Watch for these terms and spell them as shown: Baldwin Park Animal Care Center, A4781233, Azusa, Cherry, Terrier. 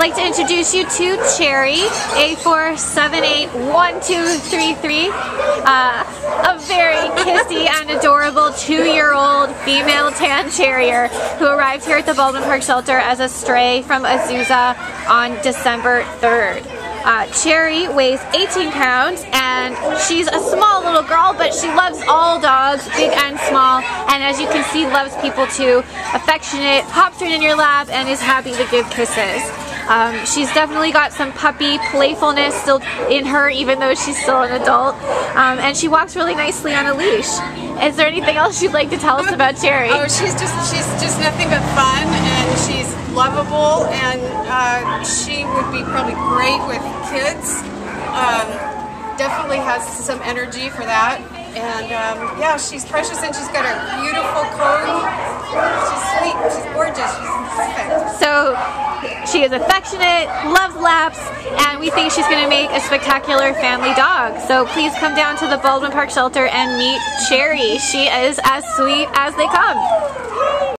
I'd like to introduce you to Cherry, A4781233, a very kissy and adorable 2-year-old female tan terrier who arrived here at the Baldwin Park shelter as a stray from Azusa on December 3rd. Cherry weighs 18 pounds and she's a small little girl, but she loves all dogs, big and small, and as you can see loves people too. Affectionate, hops right in your lap and is happy to give kisses. She's definitely got some puppy playfulness still in her, even though she's still an adult, and she walks really nicely on a leash. Is there anything else you'd like to tell us about Cherry? Oh, she's just nothing but fun, and she's lovable, and she would be probably great with kids. Definitely has some energy for that, and yeah, she's precious, and she's got a beautiful coat. She's sweet, she's gorgeous, she's perfect. So she is affectionate, loves laps, and we think she's going to make a spectacular family dog. So please come down to the Baldwin Park shelter and meet Cherry. She is as sweet as they come.